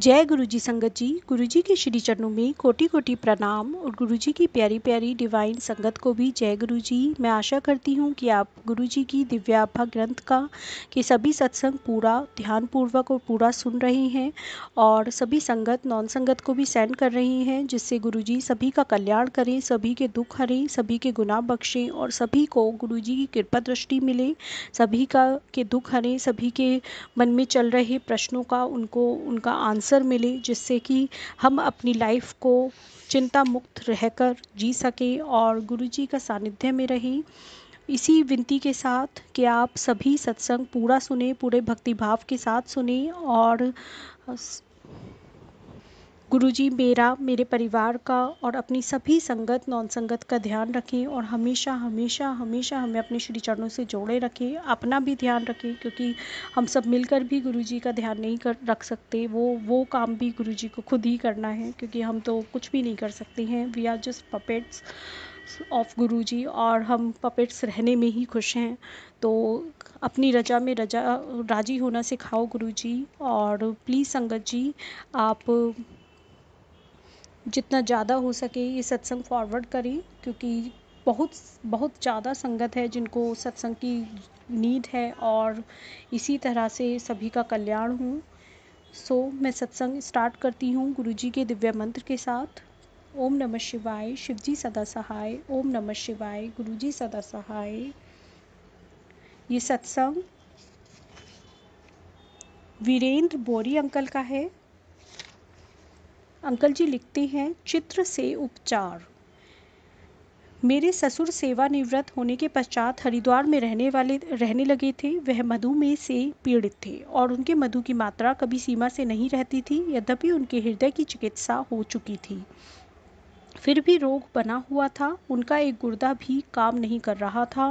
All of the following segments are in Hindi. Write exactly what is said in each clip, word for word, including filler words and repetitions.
जय गुरुजी संगत जी। गुरुजी के श्री चरणों में कोटि कोटि प्रणाम और गुरुजी की प्यारी प्यारी डिवाइन संगत को भी जय गुरुजी। मैं आशा करती हूँ कि आप गुरुजी की दिव्याभा ग्रंथ का के सभी सत्संग पूरा ध्यानपूर्वक और पूरा सुन रहे हैं और सभी संगत नॉन संगत को भी सेंड कर रही हैं, जिससे गुरुजी सभी का कल्याण करें, सभी के दुख हरें, सभी के गुनाह बख्शें और सभी को गुरुजी की कृपा दृष्टि मिले, सभी का के दुख हरें, सभी के मन में चल रहे प्रश्नों का उनको उनका आंसर सर मिले, जिससे कि हम अपनी लाइफ को चिंता मुक्त रहकर जी सकें और गुरुजी का सानिध्य में रहें। इसी विनती के साथ कि आप सभी सत्संग पूरा सुने, पूरे भक्तिभाव के साथ सुने और गुरुजी मेरा, मेरे परिवार का और अपनी सभी संगत नॉन संगत का ध्यान रखें और हमेशा हमेशा हमेशा हमें अपने श्री चरणों से जोड़े रखें। अपना भी ध्यान रखें, क्योंकि हम सब मिलकर भी गुरुजी का ध्यान नहीं कर रख सकते। वो वो काम भी गुरुजी को खुद ही करना है, क्योंकि हम तो कुछ भी नहीं कर सकते हैं। We are just puppets of Guruji और हम पपेट्स रहने में ही खुश हैं। तो अपनी रजा में रजा राजी होना सिखाओ गुरुजी। और प्लीज़ संगत जी, आप जितना ज़्यादा हो सके ये सत्संग फॉरवर्ड करें, क्योंकि बहुत बहुत ज़्यादा संगत है जिनको सत्संग की नीड है और इसी तरह से सभी का कल्याण हो। सो मैं सत्संग स्टार्ट करती हूँ गुरुजी के दिव्य मंत्र के साथ। ओम नमः शिवाय, शिवजी सदा सहाय। ओम नमः शिवाय, गुरुजी सदा सहाय। ये सत्संग वीरेंद्र बोरी अंकल का है। अंकल जी लिखते हैं, चित्र से उपचार। मेरे ससुर सेवानिवृत्त होने के पश्चात हरिद्वार में रहने वाले रहने लगे थे। वह मधुमेह से पीड़ित थे और उनके मधु की मात्रा कभी सीमा से नहीं रहती थी। यद्यपि उनके हृदय की चिकित्सा हो चुकी थी, फिर भी रोग बना हुआ था। उनका एक गुर्दा भी काम नहीं कर रहा था।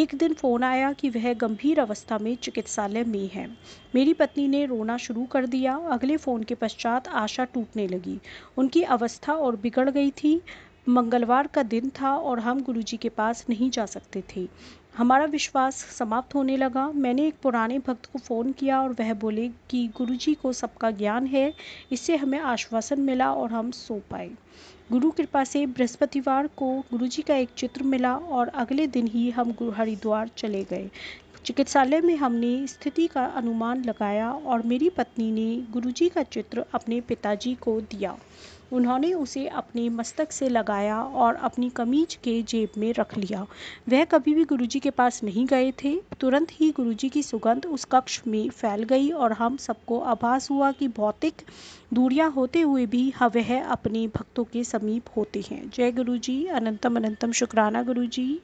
एक दिन फ़ोन आया कि वह गंभीर अवस्था में चिकित्सालय में है। मेरी पत्नी ने रोना शुरू कर दिया। अगले फ़ोन के पश्चात आशा टूटने लगी। उनकी अवस्था और बिगड़ गई थी। मंगलवार का दिन था और हम गुरुजी के पास नहीं जा सकते थे। हमारा विश्वास समाप्त होने लगा। मैंने एक पुराने भक्त को फ़ोन किया और वह बोले कि गुरुजी को सबका ज्ञान है। इससे हमें आश्वासन मिला और हम सो पाए। गुरु कृपा से बृहस्पतिवार को गुरुजी का एक चित्र मिला और अगले दिन ही हम हरिद्वार चले गए। चिकित्सालय में हमने स्थिति का अनुमान लगाया और मेरी पत्नी ने गुरुजी का चित्र अपने पिताजी को दिया। उन्होंने उसे अपने मस्तक से लगाया और अपनी कमीज के जेब में रख लिया। वह कभी भी गुरुजी के पास नहीं गए थे। तुरंत ही गुरुजी की सुगंध उस कक्ष में फैल गई और हम सबको आभास हुआ कि भौतिक दूरियां होते हुए भी वह अपने भक्तों के समीप होते हैं। जय गुरुजी, अनंतम अनंतम शुक्राना गुरुजी।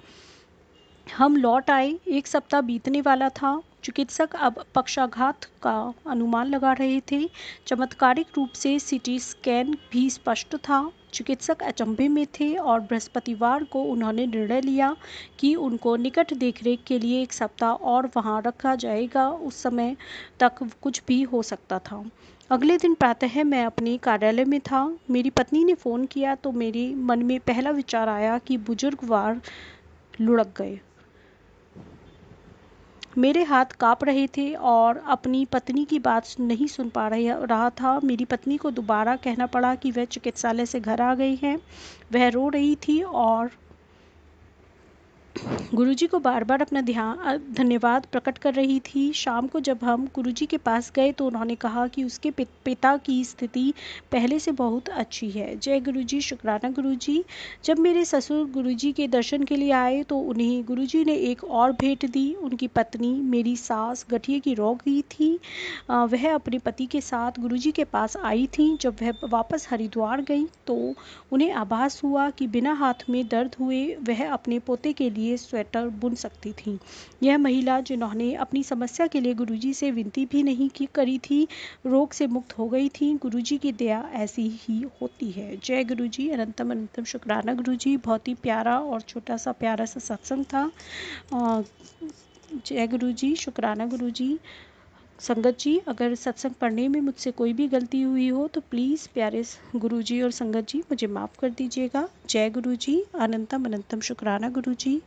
हम लौट आए। एक सप्ताह बीतने वाला था। चिकित्सक अब पक्षाघात का अनुमान लगा रहे थे। चमत्कारिक रूप से सीटी स्कैन भी स्पष्ट था। चिकित्सक अचंभे में थे और बृहस्पतिवार को उन्होंने निर्णय लिया कि उनको निकट देखरेख के लिए एक सप्ताह और वहां रखा जाएगा। उस समय तक कुछ भी हो सकता था। अगले दिन प्रातः मैं अपने कार्यालय में था। मेरी पत्नी ने फ़ोन किया तो मेरे मन में पहला विचार आया कि बुजुर्गवार लुढ़क गए। मेरे हाथ काँप रहे थे और अपनी पत्नी की बात नहीं सुन पा रहा था। मेरी पत्नी को दोबारा कहना पड़ा कि वह चिकित्सालय से घर आ गई है। वह रो रही थी और गुरुजी को बार बार अपना ध्यान धन्यवाद प्रकट कर रही थी। शाम को जब हम गुरुजी के पास गए तो उन्होंने कहा कि उसके पिता की स्थिति पहले से बहुत अच्छी है। जय गुरुजी, शुक्राना गुरुजी। जब मेरे ससुर गुरुजी के दर्शन के लिए आए तो उन्हें गुरुजी ने एक और भेंट दी। उनकी पत्नी मेरी सास गठिए की रोगी थी। वह अपने पति के साथ गुरुजी के पास आई थी। जब वह वापस हरिद्वार गई तो उन्हें आभास हुआ कि बिना हाथ में दर्द हुए वह अपने पोते के लिए स्वेटर बुन सकती थी। यह महिला, जिन्होंने अपनी समस्या के लिए गुरुजी से विनती भी नहीं की करी थी, रोग से मुक्त हो गई थी। गुरुजी की दया ऐसी ही होती है। जय गुरुजी, अनंतम अनंतम शुक्राना गुरुजी। बहुत ही प्यारा और छोटा सा प्यारा सा सत्संग था। जय गुरुजी, शुक्राना गुरुजी। संगत जी, अगर सत्संग पढ़ने में मुझसे कोई भी गलती हुई हो तो प्लीज़ प्यारे गुरुजी और संगत जी मुझे माफ़ कर दीजिएगा। जय गुरुजी, अनंतम अनंतम शुक्राना गुरुजी।